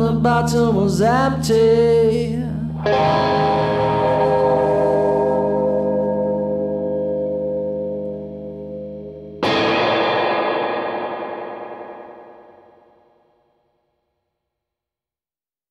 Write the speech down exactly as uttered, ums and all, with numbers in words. and the bottle was empty.